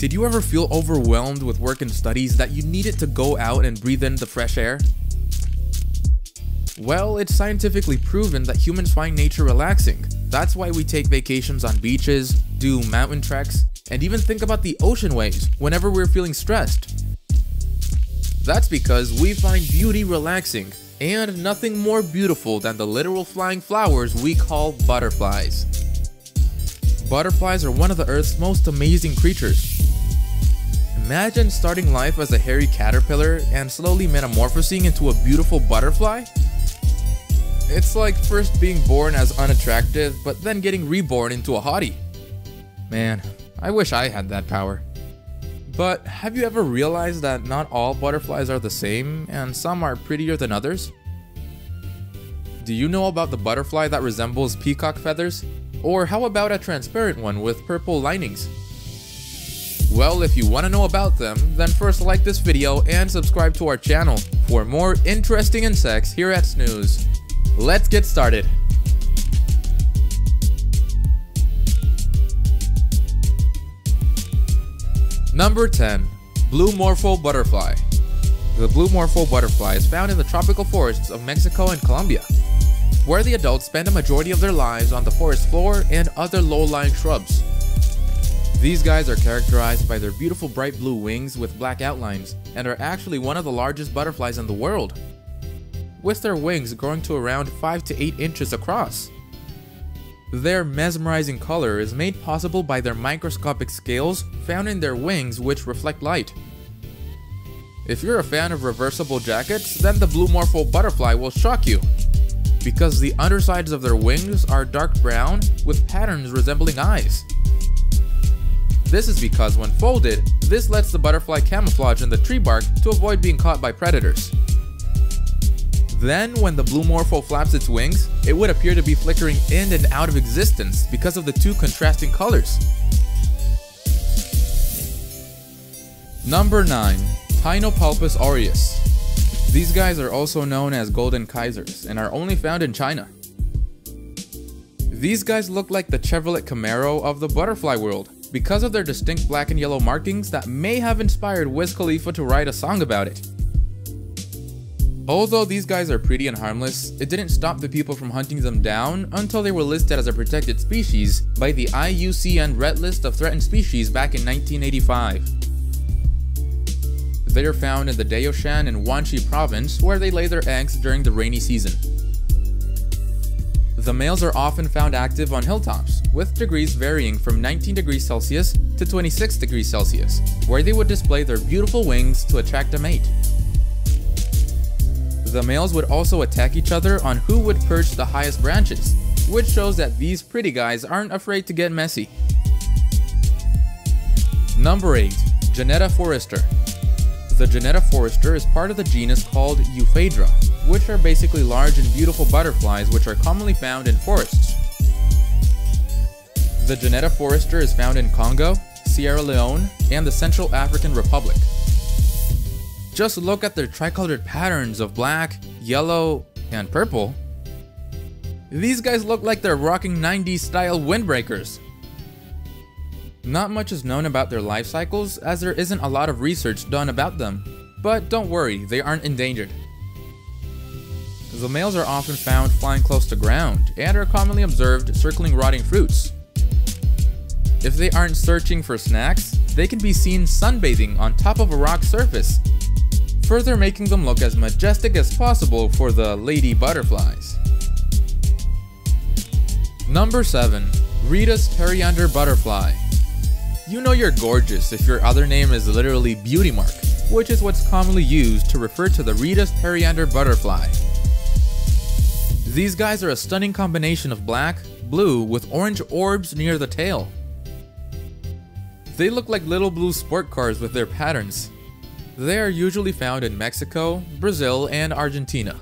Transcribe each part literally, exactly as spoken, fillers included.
Did you ever feel overwhelmed with work and studies that you needed to go out and breathe in the fresh air? Well, it's scientifically proven that humans find nature relaxing. That's why we take vacations on beaches, do mountain treks, and even think about the ocean waves whenever we're feeling stressed. That's because we find beauty relaxing, and nothing more beautiful than the literal flying flowers we call butterflies. Butterflies are one of the Earth's most amazing creatures. Imagine starting life as a hairy caterpillar and slowly metamorphosing into a beautiful butterfly? It's like first being born as unattractive, but then getting reborn into a hottie. Man, I wish I had that power. But have you ever realized that not all butterflies are the same, and some are prettier than others? Do you know about the butterfly that resembles peacock feathers? Or how about a transparent one with purple linings? Well, if you want to know about them, then first like this video and subscribe to our channel for more interesting insects here at Snooze. Let's get started! Number ten. Blue Morpho Butterfly. The blue morpho butterfly is found in the tropical forests of Mexico and Colombia, where the adults spend a majority of their lives on the forest floor and other low-lying shrubs. These guys are characterized by their beautiful bright blue wings with black outlines and are actually one of the largest butterflies in the world, with their wings growing to around five to eight inches across. Their mesmerizing color is made possible by their microscopic scales found in their wings, which reflect light. If you're a fan of reversible jackets, then the blue morpho butterfly will shock you, because the undersides of their wings are dark brown with patterns resembling eyes. This is because when folded, this lets the butterfly camouflage in the tree bark to avoid being caught by predators. Then, when the blue morpho flaps its wings, it would appear to be flickering in and out of existence because of the two contrasting colors. Number nine. Teinopalpus aureus. These guys are also known as golden kaisers and are only found in China. These guys look like the Chevrolet Camaro of the butterfly world because of their distinct black and yellow markings that may have inspired Wiz Khalifa to write a song about it. Although these guys are pretty and harmless, it didn't stop the people from hunting them down until they were listed as a protected species by the I U C N Red List of Threatened Species back in nineteen eighty-five. They are found in the Daoshan and Wanshi province, where they lay their eggs during the rainy season. The males are often found active on hilltops, with degrees varying from nineteen degrees Celsius to twenty-six degrees Celsius, where they would display their beautiful wings to attract a mate. The males would also attack each other on who would perch the highest branches, which shows that these pretty guys aren't afraid to get messy. Number eight. Janetta Forester. The Janetta Forester is part of the genus called Euphedra, which are basically large and beautiful butterflies which are commonly found in forests. The Janetta Forester is found in Congo, Sierra Leone, and the Central African Republic. Just look at their tricolored patterns of black, yellow, and purple. These guys look like they're rocking nineties style windbreakers. Not much is known about their life cycles, as there isn't a lot of research done about them, but don't worry, they aren't endangered. The males are often found flying close to ground and are commonly observed circling rotting fruits. If they aren't searching for snacks, they can be seen sunbathing on top of a rock surface, further making them look as majestic as possible for the lady butterflies. Number seven. Rhesus Periander Butterfly. You know you're gorgeous if your other name is literally Beauty Mark, which is what's commonly used to refer to the Rhesus Periander Butterfly. These guys are a stunning combination of black, blue, with orange orbs near the tail. They look like little blue sport cars with their patterns. They are usually found in Mexico, Brazil, and Argentina.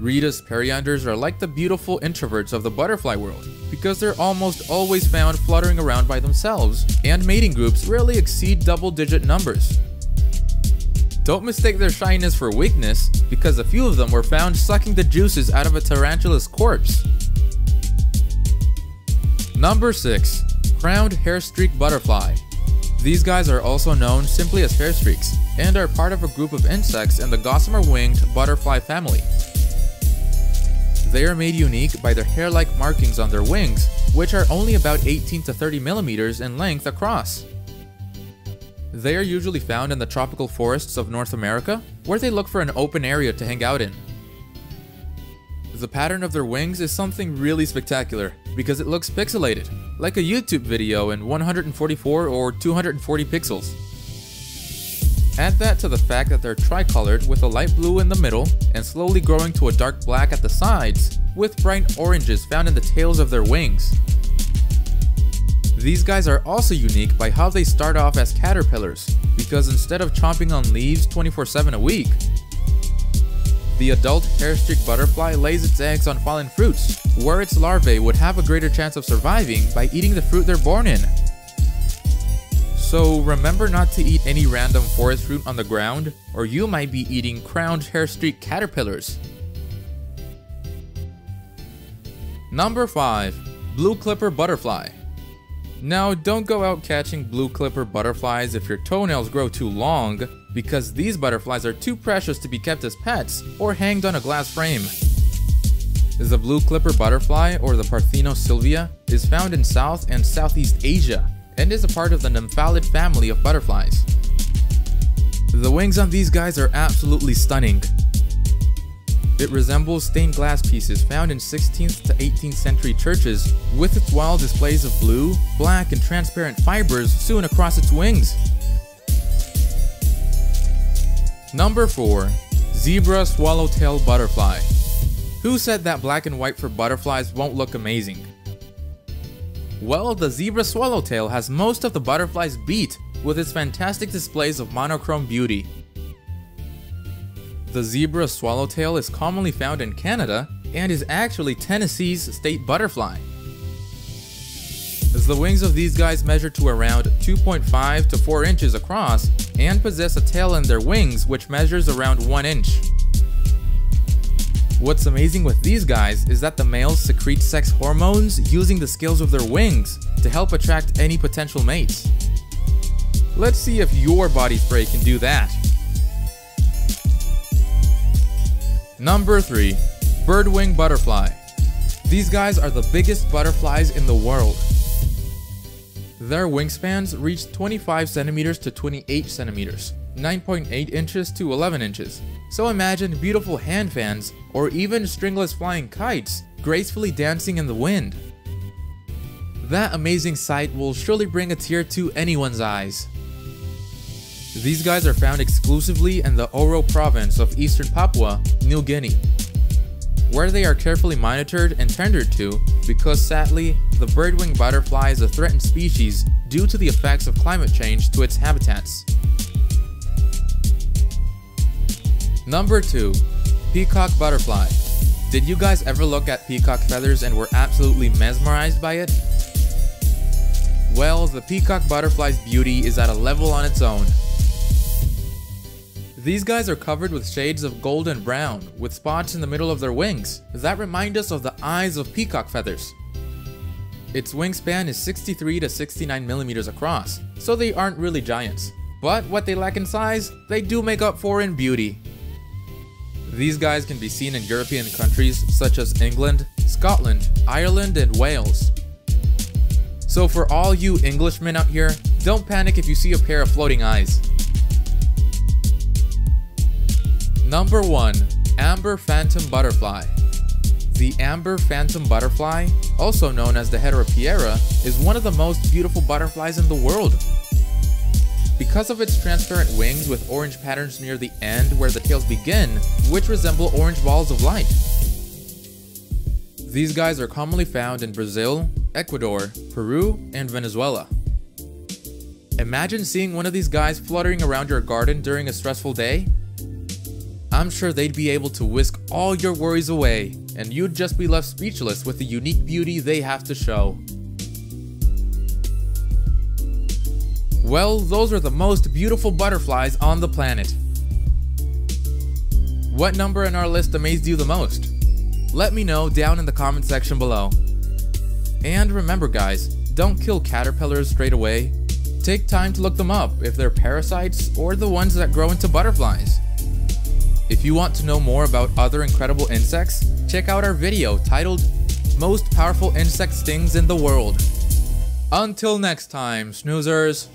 Rhesus perianders are like the beautiful introverts of the butterfly world because they're almost always found fluttering around by themselves, and mating groups rarely exceed double-digit numbers. Don't mistake their shyness for weakness, because a few of them were found sucking the juices out of a tarantula's corpse. Number six. Crowned Hairstreak Butterfly. These guys are also known simply as hairstreaks, and are part of a group of insects in the gossamer-winged butterfly family. They are made unique by their hair-like markings on their wings, which are only about eighteen to thirty millimeters in length across. They are usually found in the tropical forests of North America, where they look for an open area to hang out in. The pattern of their wings is something really spectacular, because it looks pixelated, like a YouTube video in one hundred forty-four or two hundred forty pixels. Add that to the fact that they're tricolored with a light blue in the middle and slowly growing to a dark black at the sides, with bright oranges found in the tails of their wings. These guys are also unique by how they start off as caterpillars, because instead of chomping on leaves twenty-four seven a week, the adult hairstreak butterfly lays its eggs on fallen fruits, where its larvae would have a greater chance of surviving by eating the fruit they're born in. So remember not to eat any random forest fruit on the ground, or you might be eating crowned hairstreak caterpillars. Number five. Blue Clipper Butterfly. Now, don't go out catching blue clipper butterflies if your toenails grow too long, because these butterflies are too precious to be kept as pets or hanged on a glass frame. The blue clipper butterfly, or the Parthenos sylvia, is found in South and Southeast Asia and is a part of the nymphalid family of butterflies. The wings on these guys are absolutely stunning. It resembles stained glass pieces found in sixteenth to eighteenth century churches, with its wild displays of blue, black, and transparent fibers sewn across its wings. Number four. Zebra Swallowtail Butterfly. Who said that black and white for butterflies won't look amazing? Well, the zebra swallowtail has most of the butterflies beat with its fantastic displays of monochrome beauty. The zebra swallowtail is commonly found in Canada and is actually Tennessee's state butterfly. The wings of these guys measure to around two point five to four inches across and possess a tail in their wings which measures around one inch. What's amazing with these guys is that the males secrete sex hormones using the scales of their wings to help attract any potential mates. Let's see if your body spray can do that. Number three. Birdwing Butterfly. These guys are the biggest butterflies in the world. Their wingspans reach twenty-five centimeters to twenty-eight centimeters, nine point eight inches to eleven inches. So imagine beautiful hand fans or even stringless flying kites gracefully dancing in the wind. That amazing sight will surely bring a tear to anyone's eyes. These guys are found exclusively in the Oro province of eastern Papua, New Guinea, where they are carefully monitored and tended to, because sadly, the birdwing butterfly is a threatened species due to the effects of climate change to its habitats. Number two. Peacock Butterfly. Did you guys ever look at peacock feathers and were absolutely mesmerized by it? Well, the peacock butterfly's beauty is at a level on its own. These guys are covered with shades of gold and brown, with spots in the middle of their wings that remind us of the eyes of peacock feathers. Its wingspan is sixty-three to sixty-nine millimeters across, so they aren't really giants. But what they lack in size, they do make up for in beauty. These guys can be seen in European countries such as England, Scotland, Ireland, and Wales. So for all you Englishmen out here, don't panic if you see a pair of floating eyes. Number one. Amber Phantom Butterfly. The amber phantom butterfly, also known as the Heteropteryx, is one of the most beautiful butterflies in the world. Because of its transparent wings with orange patterns near the end where the tails begin, which resemble orange balls of light. These guys are commonly found in Brazil, Ecuador, Peru, and Venezuela. Imagine seeing one of these guys fluttering around your garden during a stressful day. I'm sure they'd be able to whisk all your worries away, and you'd just be left speechless with the unique beauty they have to show. Well, those are the most beautiful butterflies on the planet. What number in our list amazed you the most? Let me know down in the comment section below. And remember guys, don't kill caterpillars straight away. Take time to look them up if they're parasites or the ones that grow into butterflies. If you want to know more about other incredible insects, check out our video titled Most Powerful Insect Stings in the World. Until next time, snoozers!